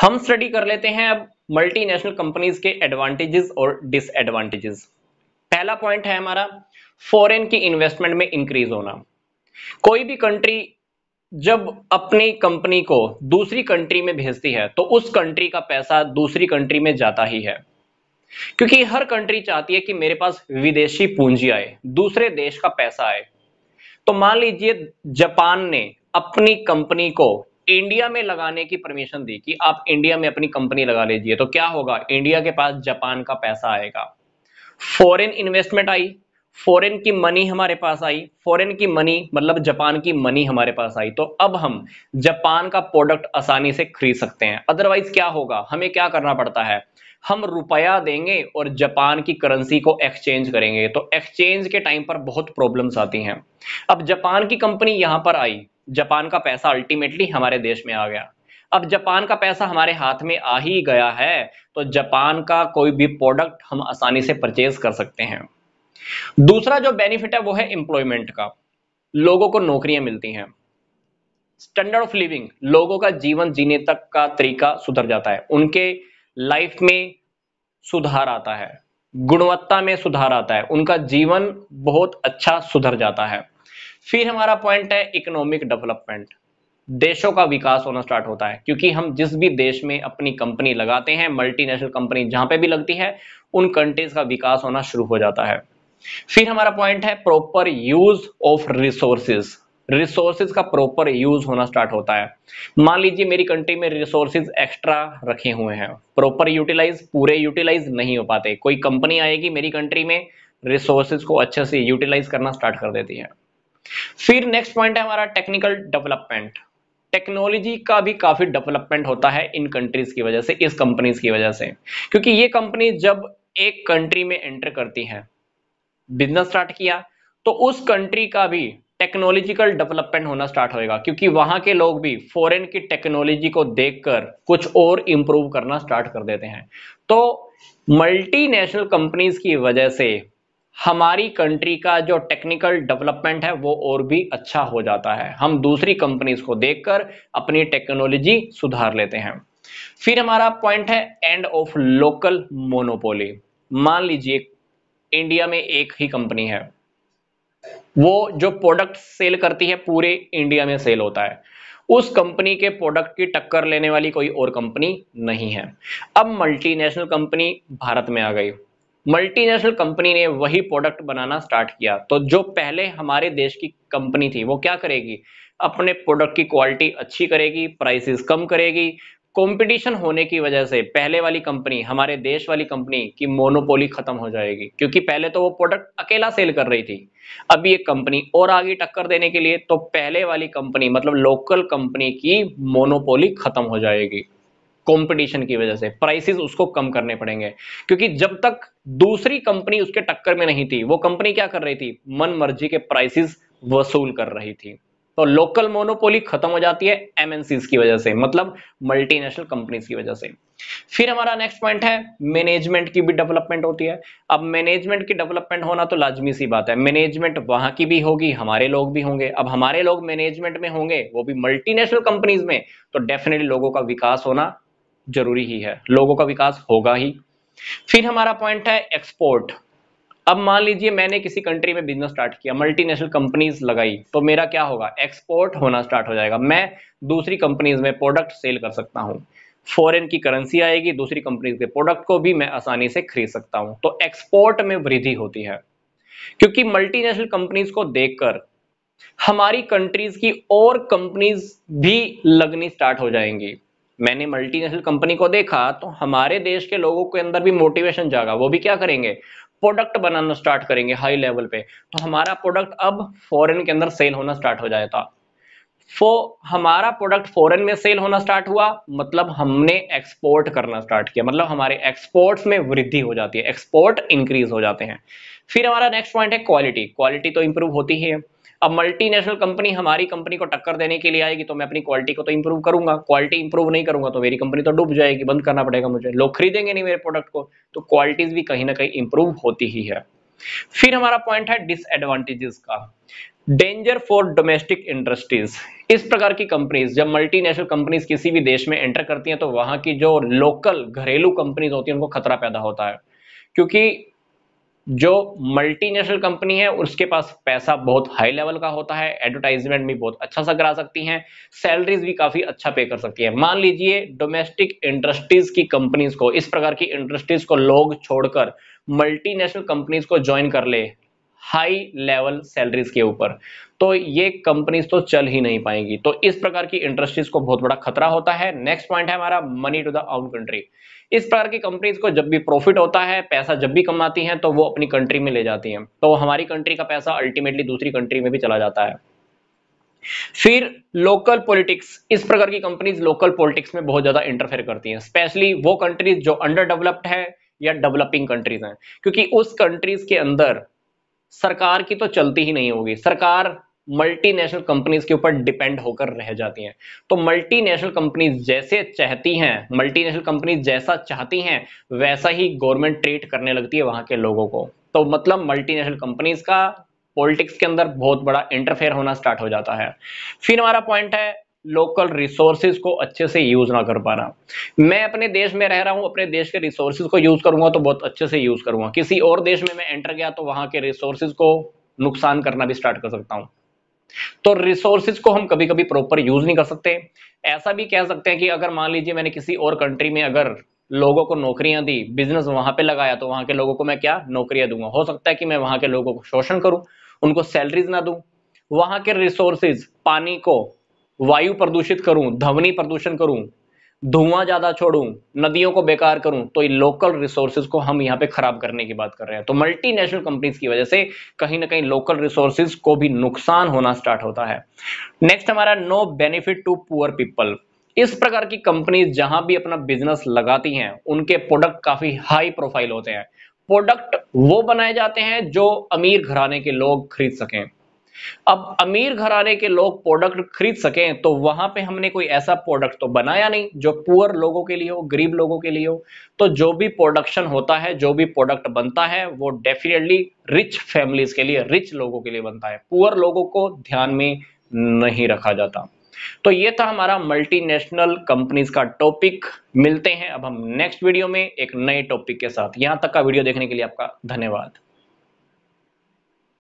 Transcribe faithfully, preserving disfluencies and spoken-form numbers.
हम स्टडी कर लेते हैं अब मल्टीनेशनल कंपनीज के एडवांटेजेस और डिसएडवांटेजेस। पहला पॉइंट है हमारा फॉरेन की इन्वेस्टमेंट में इंक्रीज होना। कोई भी कंट्री जब अपनी कंपनी को दूसरी कंट्री में भेजती है तो उस कंट्री का पैसा दूसरी कंट्री में जाता ही है, क्योंकि हर कंट्री चाहती है कि मेरे पास विदेशी पूंजी आए, दूसरे देश का पैसा आए। तो मान लीजिए जापान ने अपनी कंपनी को इंडिया में लगाने की परमिशन दी कि आप इंडिया में अपनी कंपनी लगा लीजिए, तो क्या होगा, इंडिया के पास जापान का पैसा आएगा, फॉरेन इन्वेस्टमेंट आई, फॉरेन की मनी हमारे पास आई, फॉरेन की मनी मतलब जापान की मनी हमारे पास आई, तो अब हम जापान का प्रोडक्ट आसानी से खरीद सकते हैं। अदरवाइज क्या होगा, हमें क्या करना पड़ता है, हम रुपया देंगे और जापान की करेंसी को एक्सचेंज करेंगे, तो एक्सचेंज के टाइम पर बहुत प्रॉब्लम्स आती हैं। अब जापान की कंपनी यहाँ पर आई, जापान का पैसा अल्टीमेटली हमारे देश में आ गया। अब जापान का पैसा हमारे हाथ में आ ही गया है तो जापान का कोई भी प्रोडक्ट हम आसानी से परचेज कर सकते हैं। दूसरा जो बेनिफिट है वो है एम्प्लॉयमेंट का, लोगों को नौकरियां मिलती हैं, स्टैंडर्ड ऑफ लिविंग, लोगों का जीवन जीने तक का तरीका सुधर जाता है, उनके लाइफ में सुधार आता है, गुणवत्ता में सुधार आता है, उनका जीवन बहुत अच्छा सुधर जाता है। फिर हमारा पॉइंट है इकोनॉमिक डेवलपमेंट, देशों का विकास होना स्टार्ट होता है, क्योंकि हम जिस भी देश में अपनी कंपनी लगाते हैं, मल्टीनेशनल कंपनी जहां पे भी लगती है, उन कंट्रीज का विकास होना शुरू हो जाता है। फिर हमारा पॉइंट है proper use of resources, resources का प्रॉपर यूज होना स्टार्ट होता है। मान लीजिए मेरी कंट्री में रिसोर्सेज एक्स्ट्रा रखे हुए हैं, प्रॉपर यूटिलाइज, पूरे यूटिलाइज नहीं हो पाते, कोई कंपनी आएगी मेरी कंट्री में, रिसोर्सेज को अच्छे से यूटिलाइज करना स्टार्ट कर देती है। फिर नेक्स्ट पॉइंट है हमारा टेक्निकल डेवलपमेंट, टेक्नोलॉजी का भी काफी डेवलपमेंट होता है इन कंट्रीज की वजह से, इस कंपनीज की वजह से, क्योंकि ये कंपनी जब एक कंट्री में एंटर करती है, बिजनेस स्टार्ट किया, तो उस कंट्री का भी टेक्नोलॉजिकल डेवलपमेंट होना स्टार्ट होएगा, क्योंकि वहां के लोग भी फॉरेन की टेक्नोलॉजी को देखकर कुछ और इंप्रूव करना स्टार्ट कर देते हैं। तो मल्टीनेशनल कंपनीज की वजह से हमारी कंट्री का जो टेक्निकल डेवलपमेंट है वो और भी अच्छा हो जाता है, हम दूसरी कंपनीज को देखकर अपनी टेक्नोलॉजी सुधार लेते हैं। फिर हमारा पॉइंट है एंड ऑफ लोकल मोनोपोली। मान लीजिए इंडिया में एक ही कंपनी है, वो जो प्रोडक्ट सेल करती है पूरे इंडिया में सेल होता है, उस कंपनी के प्रोडक्ट की टक्कर लेने वाली कोई और कंपनी नहीं है। अब मल्टीनेशनल कंपनी भारत में आ गई, मल्टीनेशनल कंपनी ने वही प्रोडक्ट बनाना स्टार्ट किया, तो जो पहले हमारे देश की कंपनी थी वो क्या करेगी, अपने प्रोडक्ट की क्वालिटी अच्छी करेगी, प्राइसेस कम करेगी। कंपटीशन होने की वजह से पहले वाली कंपनी, हमारे देश वाली कंपनी की मोनोपोली खत्म हो जाएगी, क्योंकि पहले तो वो प्रोडक्ट अकेला सेल कर रही थी, अब ये कंपनी और आगे टक्कर देने के लिए, तो पहले वाली कंपनी मतलब लोकल कंपनी की मोनोपोली खत्म हो जाएगी। कंपटीशन की वजह से प्राइसेस उसको कम करने पड़ेंगे, क्योंकि जब तक दूसरी कंपनी उसके टक्कर में नहीं थी, वो कंपनी क्या कर रही थी, मन मर्जी के प्राइसेस वसूल कर रही थी। तो लोकल मोनोपोली खत्म हो जाती है एमएनसीज की वजह से, मतलब मल्टीनेशनल कंपनीज की वजह से। फिर हमारा नेक्स्ट पॉइंट है मैनेजमेंट की भी डेवलपमेंट होती है। अब मैनेजमेंट की डेवलपमेंट होना तो लाजमी सी बात है, मैनेजमेंट वहां की भी होगी, हमारे लोग भी होंगे। अब हमारे लोग मैनेजमेंट में होंगे, वो भी मल्टीनेशनल कंपनीज में, तो डेफिनेटली लोगों का विकास होना जरूरी ही है, लोगों का विकास होगा ही। फिर हमारा पॉइंट है एक्सपोर्ट। अब मान लीजिए मैंने किसी कंट्री में बिजनेस स्टार्ट किया, मल्टीनेशनल कंपनीज लगाई, तो मेरा क्या होगा, एक्सपोर्ट होना स्टार्ट हो जाएगा, मैं दूसरी कंपनीज में प्रोडक्ट सेल कर सकता हूँ, फॉरेन की करेंसी आएगी, दूसरी कंपनीज के प्रोडक्ट को भी मैं आसानी से खरीद सकता हूँ, तो एक्सपोर्ट में वृद्धि होती है, क्योंकि मल्टीनेशनल कंपनीज को देखकर हमारी कंट्रीज की और कंपनीज भी लगनी स्टार्ट हो जाएंगी। मैंने मल्टीनेशनल कंपनी को देखा तो हमारे देश के लोगों के अंदर भी मोटिवेशन जागा, वो भी क्या करेंगे, प्रोडक्ट बनाना स्टार्ट करेंगे हाई लेवल पे, तो हमारा प्रोडक्ट अब फॉरेन के अंदर सेल होना स्टार्ट हो जाएगा। फो हमारा प्रोडक्ट फॉरेन में सेल होना स्टार्ट हुआ, मतलब हमने एक्सपोर्ट करना स्टार्ट किया, मतलब हमारे एक्सपोर्ट्स में वृद्धि हो जाती है, एक्सपोर्ट इंक्रीज हो जाते हैं। फिर हमारा नेक्स्ट पॉइंट है क्वालिटी। क्वालिटी तो इंप्रूव होती है, अब मल्टीनेशनल कंपनी हमारी कंपनी को टक्कर देने के लिए आएगी, तो मैं अपनी क्वालिटी को तो इंप्रूव करूंगा, क्वालिटी इंप्रूव नहीं करूंगा तो मेरी कंपनी तो डूब जाएगी, बंद करना पड़ेगा मुझे, लोग खरीदेंगे नहीं मेरे प्रोडक्ट को, तो क्वालिटीज भी कहीं ना कहीं इंप्रूव होती ही है। फिर हमारा पॉइंट है डिसएडवांटेजेस का, डेंजर फॉर डोमेस्टिक इंडस्ट्रीज। इस प्रकार की कंपनीज, जब मल्टीनेशनल कंपनीज किसी भी देश में एंटर करती हैं तो वहां की जो लोकल घरेलू कंपनीज होती हैं उनको खतरा पैदा होता है, क्योंकि जो मल्टीनेशनल कंपनी है उसके पास पैसा बहुत हाई लेवल का होता है, एडवर्टाइजमेंट भी बहुत अच्छा सा करा सकती हैं, सैलरीज भी काफी अच्छा पे कर सकती हैं। मान लीजिए डोमेस्टिक इंडस्ट्रीज की कंपनीज को, इस प्रकार की इंडस्ट्रीज को लोग छोड़कर मल्टीनेशनल कंपनीज को ज्वाइन कर ले हाई लेवल सैलरीज के ऊपर, तो ये कंपनीज तो चल ही नहीं पाएंगी। तो इस प्रकार की इंडस्ट्रीज को बहुत बड़ा खतरा होता है। नेक्स्ट पॉइंट है हमारा money to the own country. इस प्रकार की कंपनीज को जब भी प्रॉफिट होता है, पैसा जब भी कमाती हैं तो वो अपनी कंट्री में ले जाती हैं, तो हमारी कंट्री का पैसा अल्टीमेटली दूसरी कंट्री में भी चला जाता है। फिर लोकल पॉलिटिक्स, इस प्रकार की कंपनीज लोकल पॉलिटिक्स में बहुत ज्यादा इंटरफेयर करती हैं, स्पेशली वो कंट्रीज जो अंडर डेवलप्ड है या डेवलपिंग कंट्रीज हैं, क्योंकि उस कंट्रीज के अंदर सरकार की तो चलती ही नहीं होगी, सरकार मल्टीनेशनल कंपनीज के ऊपर डिपेंड होकर रह जाती हैं। तो मल्टीनेशनल कंपनीज जैसे चाहती हैं, मल्टीनेशनल कंपनीज जैसा चाहती हैं वैसा ही गवर्नमेंट ट्रीट करने लगती है वहां के लोगों को। तो मतलब मल्टीनेशनल कंपनीज का पॉलिटिक्स के अंदर बहुत बड़ा इंटरफेयर होना स्टार्ट हो जाता है। फिर हमारा पॉइंट है लोकल रिसोर्सेज को अच्छे से यूज ना कर पा रहा। मैं अपने देश में रह रहा हूँ, अपने देश के रिसोर्सेज को यूज करूंगा तो बहुत अच्छे से यूज करूंगा, किसी और देश में मैं एंटर गया तो वहां के रिसोर्सेज को नुकसान करना भी स्टार्ट कर सकता हूँ। तो रिसोर्सेज को हम कभी कभी प्रॉपर यूज नहीं कर सकते। ऐसा भी कह सकते हैं कि अगर मान लीजिए मैंने किसी और कंट्री में अगर लोगों को नौकरियां दी, बिजनेस वहां पे लगाया, तो वहां के लोगों को मैं क्या नौकरियां दूंगा, हो सकता है कि मैं वहां के लोगों को शोषण करूं, उनको सैलरीज ना दूं, वहां के रिसोर्सेज पानी को, वायु प्रदूषित करूं, ध्वनि प्रदूषण करूं, धुआं ज्यादा छोड़ूं, नदियों को बेकार करूं। तो ये लोकल रिसोर्सेज को हम यहाँ पे खराब करने की बात कर रहे हैं। तो मल्टीनेशनल कंपनीज की वजह से कहीं ना कहीं लोकल रिसोर्सेज को भी नुकसान होना स्टार्ट होता है। नेक्स्ट हमारा no benefit to poor people. इस प्रकार की कंपनीज जहां भी अपना बिजनेस लगाती हैं उनके प्रोडक्ट काफी हाई प्रोफाइल होते हैं, प्रोडक्ट वो बनाए जाते हैं जो अमीर घराने के लोग खरीद सकें। अब अमीर घराने के लोग प्रोडक्ट खरीद सकें तो वहां पे हमने कोई ऐसा प्रोडक्ट तो बनाया नहीं जो पुअर लोगों के लिए हो, गरीब लोगों के लिए हो। तो जो भी प्रोडक्शन होता है, जो भी प्रोडक्ट बनता है वो डेफिनेटली रिच फैमिलीज के लिए, रिच लोगों के लिए बनता है, पुअर लोगों को ध्यान में नहीं रखा जाता। तो ये था हमारा मल्टीनेशनल कंपनीज का टॉपिक। मिलते हैं अब हम नेक्स्ट वीडियो में एक नए टॉपिक के साथ। यहां तक का वीडियो देखने के लिए आपका धन्यवाद।